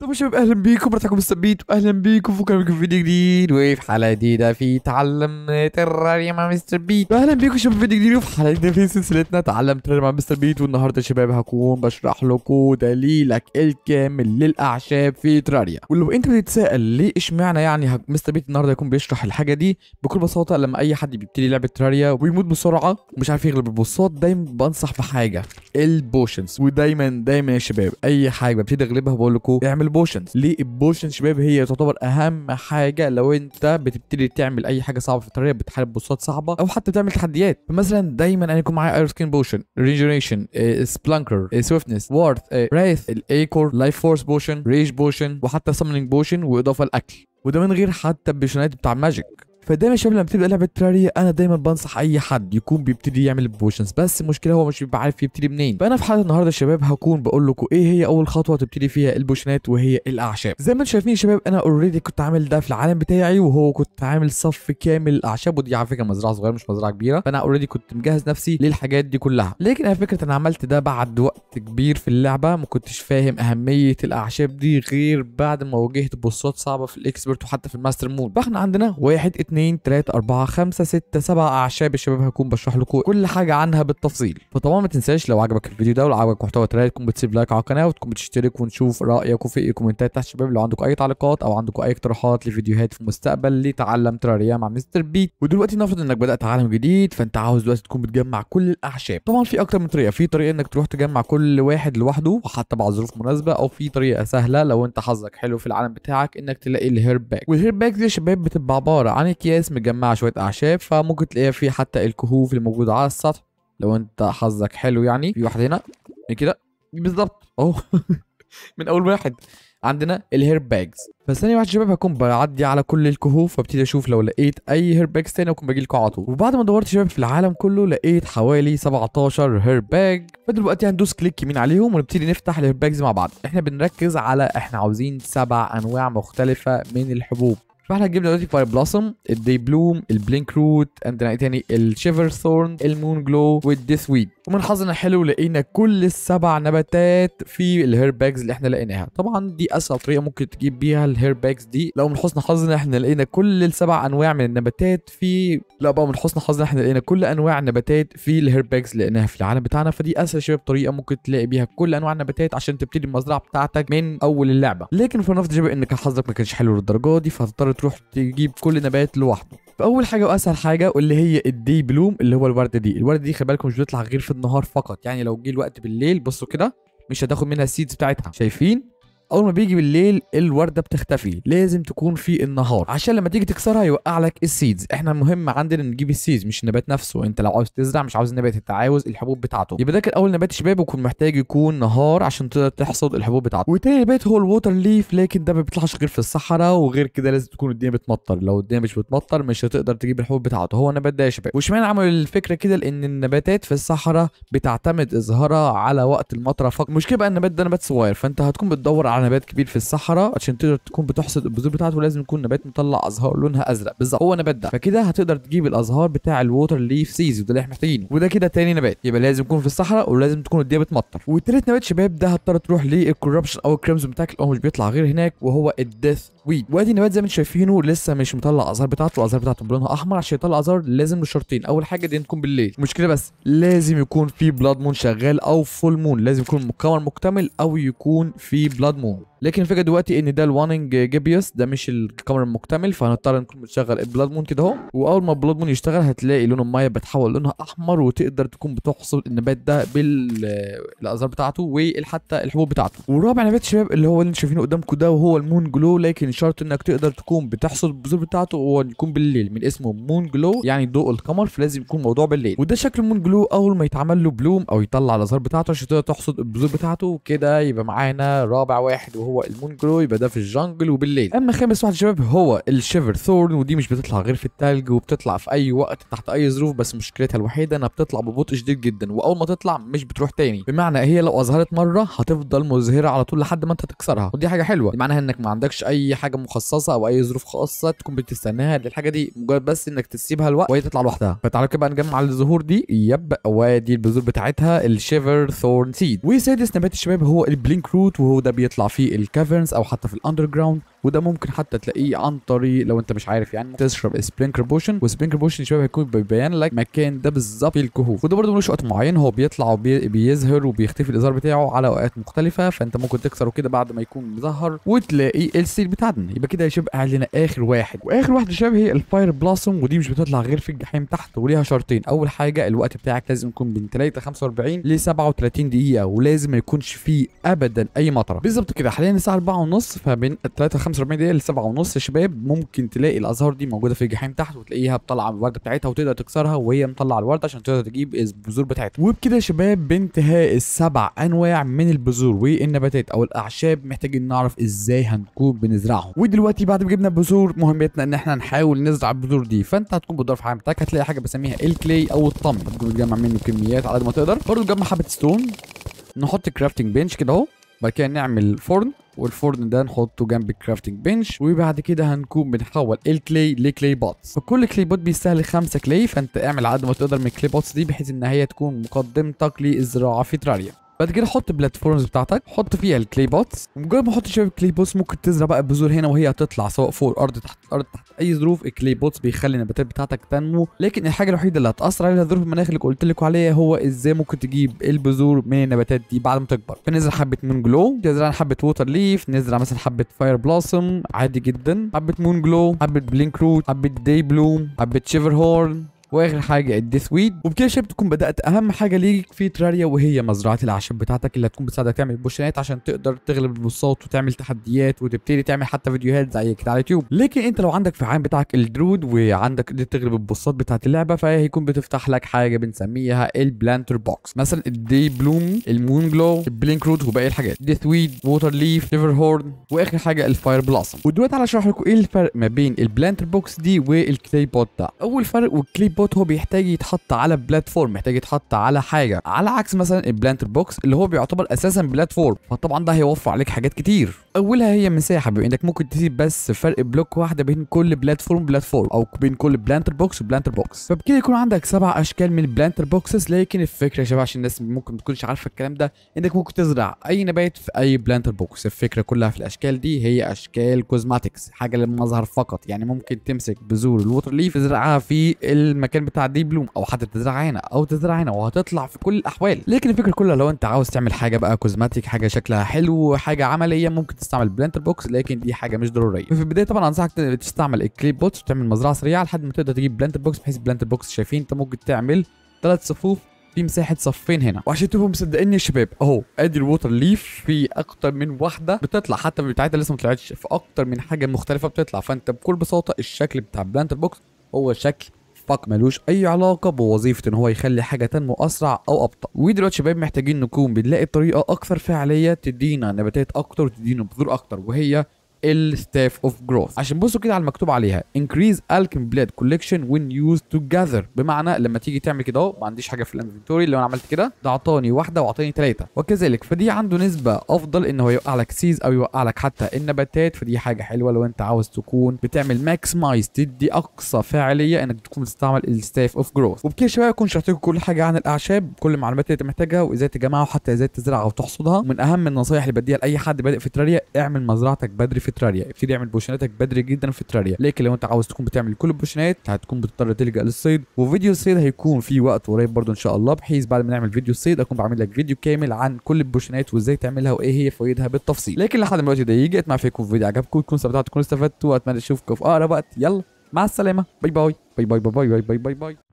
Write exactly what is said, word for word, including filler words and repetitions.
طيب شباب اهلا بيكم، مرحبا مستر بيست، واهلا بيكم في فيديو جديد وفي حلقه جديده في تعلم تيراريا مع مستر بيست. اهلا بيكم شباب في فيديو جديد وفي حلقه جديده في سلسلتنا تعلم تيراريا مع مستر بيست. والنهارده شباب هكون بشرح لكم دليلك الكامل للاعشاب في تيراريا. ولو انت بتتساءل ليه اشمعنى يعني مستر بيست النهارده هيكون بيشرح الحاجه دي، بكل بساطه لما اي حد بيبتدي لعبه تيراريا وبيموت بسرعه ومش عارف يغلب البوسات، دايما بنصح بحاجه البوشنز. ودايما دايما يا شباب اي حاجه ببتدي اغلبها بقول لكم اعمل بوشنز. ليه البوشنز شباب؟ هي تعتبر اهم حاجه لو انت بتبتدي تعمل اي حاجه صعبه في الطريقه، بتحارب بوسات صعبه او حتى بتعمل تحديات. فمثلا دايما انا يكون معايا اير سكين بوشن، ريجنريشن، سبلانكر، سويفتنس، وارث، رايث، الايكور، لايف فورس بوشن، ريج بوشن، وحتى سامنينج بوشن، واضافه الاكل، وده من غير حتى البوشنات بتاع ماجيك. فدايما يا شباب لما بتبدا لعبه تيراريا انا دايما بنصح اي حد يكون بيبتدي يعمل بوشنز، بس المشكله هو مش بيبقى عارف يبتدي منين. فانا في حلقه النهارده يا شباب هكون بقول لكم ايه هي اول خطوه تبتدي فيها البوشنات، وهي الاعشاب. زي ما انتم شايفين يا شباب انا اوريدي كنت عامل ده في العالم بتاعي، وهو كنت عامل صف كامل الاعشاب، ودي على فكره مزرعه صغيره مش مزرعه كبيره، فانا اوريدي كنت مجهز نفسي للحاجات دي كلها. لكن انا فكره انا عملت ده بعد وقت كبير في اللعبه، ما كنتش فاهم اهميه الاعشاب دي غير بعد ما واجهت بوسات صعبه في الاكسبرت وحتى في الماستر مود. فاحنا عندنا واحد اتنين تلاتة أربعة خمسة ستة سبعة أعشاب يا شباب، هكون بشرح لكم كل حاجة عنها بالتفصيل. فطبعا ما تنساش لو عجبك الفيديو ده ولو عجبك محتوى تيراريا تكون بتسيب لايك على القناة، وتكون بتشترك، ونشوف رأيك وفي الكومنتات تحت شباب لو عندكم أي تعليقات أو عندكم أي اقتراحات لفيديوهات في المستقبل لتعلم تيراريا مع مستر بيست. ودلوقتي نفرض إنك بدأت عالم جديد، فأنت عاوز دلوقتي تكون بتجمع كل الأعشاب. طبعا في أكتر من طريقة، في طريقة إنك تروح تجمع كل واحد لوحده وحتى بعد ظروف مناسبة، أو في طريقة سهلة لو أنت حظك حلو في العالم بتاعك إنك تلاقي الهيرب باك. والهيرب باك دي يا شباب بتبقى عبارة عن اكياس مجمعه شويه اعشاب، فممكن تلاقيها في حتى الكهوف اللي موجوده على السطح لو انت حظك حلو. يعني في واحد هنا كده بالظبط اهو من اول واحد عندنا الهيرب باجز. فثاني واحد شباب هكون بعدي على كل الكهوف وابتدي اشوف لو لقيت اي هيرب باجز تاني هكون باجي لكم على طول. وبعد ما دورت شباب في العالم كله لقيت حوالي سبعتاشر هيرب باج، فدلوقتي هندوس كليك يمين عليهم ونبتدي نفتح الهيرب باجز مع بعض. احنا بنركز على احنا عاوزين سبع انواع مختلفه من الحبوب. فاحنا جبنا دلوقتي فاير بلاسم، الدي بلوم، البلينك روت، عندنا ايه تاني؟ الشيفر ثورن، المون جلو، والديث ويد. ومن حظنا حلو لقينا كل السبع نباتات في الهيرب باجز اللي احنا لقيناها. طبعا دي اسهل طريقه ممكن تجيب بيها الهيرب باجز دي، لو من حسن حظنا احنا لقينا كل السبع انواع من النباتات في لا بقى من حسن حظنا احنا لقينا كل انواع النباتات في الهيرب باجز اللي لقيناها في العالم بتاعنا. فدي اسهل شباب طريقه ممكن تلاقي بيها كل انواع النباتات عشان تبتدي المزرعه بتاعتك من اول اللعبه. لكن فنفرض شباب انك حظك ما كانش حلو للدرجه دي، فهتضطر تروح تجيب كل نبات لوحده. فاول حاجه واسهل حاجه واللي هي الدي بلوم اللي هو الورده دي. الورده دي خلي بالكم مش بتطلع غير في النهار فقط، يعني لو جه الوقت بالليل بصوا كده مش هتاخد منها السيدز بتاعتها. شايفين اول ما بيجي بالليل الورده بتختفي، لازم تكون في النهار عشان لما تيجي تكسرها يوقع لك السيدز. احنا المهم عندنا نجيب السيدز مش النبات نفسه. انت لو عاوز تزرع مش عاوز النبات، انت عاوز الحبوب بتاعته. يبقى ده كان اول نبات شباب يكون محتاج يكون نهار عشان تقدر تحصد الحبوب بتاعته. وتاني نبات هو الووتر ليف، لكن ده ما بيطلعش غير في الصحراء، وغير كده لازم تكون الدنيا بتمطر. لو الدنيا مش بتمطر مش هتقدر تجيب الحبوب بتاعته. هو النبات ده يا شباب واشمعنى عملوا الفكره كده؟ لان النباتات في الصحراء بتعتمد ازهارها على وقت المطره فقط. المشكله بقى النبات ده نبات صغير، فانت هتكون بتدور على نبات كبير في الصحراء عشان تقدر تكون بتحصد البذور بتاعته، ولازم يكون نبات مطلع ازهار لونها ازرق بالظبط هو النبات ده. فكده هتقدر تجيب الازهار بتاع الووتر ليف سيز، وده اللي احنا محتاجينه. وده كده تاني نبات، يبقى لازم يكون في الصحراء ولازم تكون الدنيا بتمطر. والتالت نبات شباب ده هتضطر تروح للكوربشن او الكريمزون بتاعك اللي هو مش بيطلع غير هناك، وهو الديث ويد. وادي النبات زي ما انتم شايفينه لسه مش مطلع ازهار بتاعته، الازهار بتاعته لونها احمر. عشان يطلع ازهار لازم لشرطين، اول حاجه دي تكون بالليل، المشكله بس لازم يكون في بلاد مون شغال او فول مون، لازم يكون مكون مكتمل او يكون في بلاد مون. لكن الفكره دلوقتي ان ده الواننج جيبيوس ده مش الكاميرا المكتمل، فهنضطر نكون بنشغل البلاد مون كده اهو. واول ما البلاد مون يشتغل هتلاقي لون الميه بتحول لونها احمر، وتقدر تكون بتحصد النبات ده بالازهار بتاعته وحتى الحبوب بتاعته. والرابع نبات شباب اللي هو اللي انتم شايفينه قدامكم ده، وهو المون جلو، لكن شرط انك تقدر تكون بتحصد البذور بتاعته ويكون بالليل، من اسمه مون جلو يعني ضوء القمر، فلازم يكون موضوع بالليل. وده شكل المون جلو اول ما يتعمل له بلوم او يطلع الازهار بتاعته عشان تقدر تحصد البذور بتاعته. كده يبقى معانا رابع واحد وهو المون جلو، يبقى ده في الجنجل وبالليل. اما خامس واحد شباب هو الشيفر ثورن، ودي مش بتطلع غير في التلج، وبتطلع في اي وقت تحت اي ظروف، بس مشكلتها الوحيده انها بتطلع ببطء شديد جدا، واول ما تطلع مش بتروح تاني. بمعنى هي لو اظهرت مره هتفضل مزهره على طول لحد ما انت تكسرها، ودي حاجه حلوه. معناها انك ما عندكش اي حاجه مخصصه او اي ظروف خاصه تكون بتستناها للحاجه دي، مجرد بس انك تسيبها الوقت وهي تطلع لوحدها. فتعالوا كده بقى نجمع الزهور دي، يبقى وادي البذور بتاعتها الشيفر ثورن سيد. وسادس نبات الشباب هو البلينك روت، وهو ده بيطلع فيه في الكافرنز او حتى في الاندر جراوند، وده ممكن حتى تلاقيه عن طريق لو انت مش عارف يعني تشرب سبرينكر بوشن، وسبرينكر بوشن يا شباب هيكون بيبين لك مكان ده بالظبط في الكهوف، وده برده ملوش وقت معين، هو بيطلع وبيظهر وبيختفي الازهار بتاعه على اوقات مختلفه، فانت ممكن تكسره كده بعد ما يكون مظهر وتلاقي السيل بتاعنا. يبقى كده يا شباب اعلن اخر واحد، واخر واحد يا شباب هي الفاير بلاسم، ودي مش بتطلع غير في الجحيم تحت، وليها شرطين. اول حاجه الوقت بتاعك لازم يكون بين ثلاثة وأربعين ل سبعة وثلاثين دقيقه، ولازم ما يكونش فيه ابدا اي مطره. بالظبط كده حاليا الساعه أربعة ونص، فبين ثلاثة وأربعين دقيقه ل سبعة ونص يا شباب ممكن تلاقي الازهار دي موجوده في الجحيم تحت، وتلاقيها بتطلع الورده بتاعتها وتقدر تكسرها وهي مطلعه الورده عشان تقدر تجيب البذور بتاعتها. وبكده يا شباب بانتهاء السبع انواع من البذور والنباتات او الاعشاب، محتاجين نعرف ازاي هنكون بنزرعهم. ودلوقتي بعد ما جبنا البذور مهمتنا ان احنا نحاول نزرع البذور دي، فانت هتكون بتدور في حاجتك هتلاقي حاجه بسميها الكلي او الطمي، هتكون بتجمع منه كميات على قد ما تقدر. برضه تجمع حبه ستون، نحط كرافتنج بنش كده اهو، بعد كده نعمل فرن، والفرن ده نحطه جنب الكرافتنج بنش، وبعد كده هنكون بنحول الكلي لكلي بوتس، فكل كلي بوت بيستهلك خمسة كلي، فانت اعمل على قد ما تقدر من الكلي بوتس دي بحيث ان هي تكون مقدمتك للزراعه في تراريا. بعد كده حط البلاتفورمز بتاعتك، حط فيها الكلي بوتس، ومجرد ما تحط شباب الكلي بوتس ممكن تزرع بقى البذور هنا وهي هتطلع سواء فوق الارض تحت الارض تحت اي ظروف. الكلي بوتس بيخلي النباتات بتاعتك تنمو، لكن الحاجه الوحيده اللي هتاثر عليها ظروف المناخ اللي قلت لكم عليها، هو ازاي ممكن تجيب البذور من النباتات دي بعد ما تكبر. فنزرع حبه مون جلو، نزرع حبه ووتر ليف، نزرع مثلا حبه فاير بلاسم عادي جدا، حبه مون جلو، حبه بلينك روت، حبه داي بلوم، حبه شيفر هورن، واخر حاجه الديث ويد. وبكده يا شباب تكون بدات اهم حاجه ليك في تراريا، وهي مزرعه الاعشاب بتاعتك اللي هتكون بتساعدك تعمل بوشنات عشان تقدر تغلب البصات وتعمل تحديات وتبتدي تعمل حتى فيديوهات زي كده على اليوتيوب. لكن انت لو عندك فعان بتاعك الدرود وعندك دي تغلب البصات بتاعت اللعبه، فهيكون بتفتح لك حاجه بنسميها البلانتر بوكس، مثلا الدي بلوم، المون جلو، البلينك روت وباقي الحاجات، ديث ويد، ووتر ليف، شيفر هورن، واخر حاجه الفاير بلاسم. ودلوقتي انا هشرح لكم ايه الفرق ما بين البلانتر بوكس دي والكلي بوت ده. اول فرق، والكلي بوت هو بيحتاج يتحط على بلاتفورم، محتاج يتحط على حاجه، على عكس مثلا البلانتر بوكس اللي هو بيعتبر اساسا بلاتفورم، فطبعا ده هيوفر عليك حاجات كتير. اولها هي مساحه، بما انك ممكن تسيب بس فرق بلوك واحده بين كل بلاتفورم بلاتفورم او بين كل بلانتر بوكس وبلانتر بوكس، فبكده يكون عندك سبع اشكال من البلانتر بوكسز. لكن الفكره يا شباب عشان الناس ممكن ما تكونش عارفه الكلام ده، انك ممكن تزرع اي نبات في اي بلانتر بوكس، الفكره كلها في الاشكال دي هي اشكال كوزماتكس، حاجه للمظهر فقط. يعني ممكن تمسك بذور الووتر ليف تزرعها في المكان بتاع دي بلوم، او حتى تزرع هنا او تزرع هنا وهتطلع في كل الاحوال. لكن الفكره كلها لو انت عاوز تعمل حاجه بقى كوزماتيك، حاجه شكلها حلو، حاجه عمليه، ممكن تستعمل بلانتر بوكس، لكن دي حاجه مش ضروريه. في البدايه طبعا انصحك تستعمل الكليب بوتس وتعمل مزرعه سريعه لحد ما تقدر تجيب بلانتر بوكس، بحيث بلانتر بوكس شايفين انت ممكن تعمل ثلاث صفوف في مساحه صفين هنا. وعشان تبقوا مصدقيني يا شباب، اهو ادي الووتر ليف في اكتر من واحده بتطلع، حتى بتاعتها لسه ما طلعتش، في اكتر من حاجه مختلفه بتطلع. فانت بكل بساطه الشكل بتاع بلانتر بوكس هو شكل فق ملوش اي علاقه بوظيفه ان هو يخلي حاجه تنمو اسرع او ابطا. ودلوقتي شباب محتاجين نكون بنلاقي طريقه اكثر فعاليه تدينا نباتات اكتر وتدينا بذور اكتر، وهي الستاف اوف جروث. عشان بصوا كده على المكتوب عليها increase alchemy blade collection when used to gather، بمعنى لما تيجي تعمل كده اهو، ما عنديش حاجه في الانفنتوري، لو انا عملت كده ده اعطاني واحده واعطاني ثلاثه وكذلك، فدي عنده نسبه افضل ان هو يوقع لك سيز او يوقع لك حتى النباتات، فدي حاجه حلوه لو انت عاوز تكون بتعمل ماكسمايز، تدي اقصى فاعليه انك تكون بتستعمل الستاف اوف جروث. وبكده يا شباب اكون شرحت لكم كل حاجه عن الاعشاب، كل المعلومات اللي انت محتاجها وازاي تجمعها وحتى ازاي تزرعها وتحصدها. ومن اهم النصايح اللي بديها لاي حد بادئ في تراريا، اعمل مزرعتك بدري في تراريا، ابتدي اعمل بوشناتك بدري جدا في تراريا. لكن لو انت عاوز تكون بتعمل كل البوشنات هتكون بتضطر تلجأ للصيد، وفيديو الصيد هيكون في وقت قريب برضو ان شاء الله، بحيث بعد ما نعمل فيديو الصيد اكون بعمل لك فيديو كامل عن كل البوشنات وازاي تعملها وايه هي فوائدها بالتفصيل. لكن لحد الوقت ده يجي، اتمنى فيكم فيديو عجبكم وتكونوا استمتعتوا وتكونوا استفدتوا، واتمنى اشوفكم في اقرب وقت. يلا مع السلامه، باي باي باي باي باي باي باي باي باي.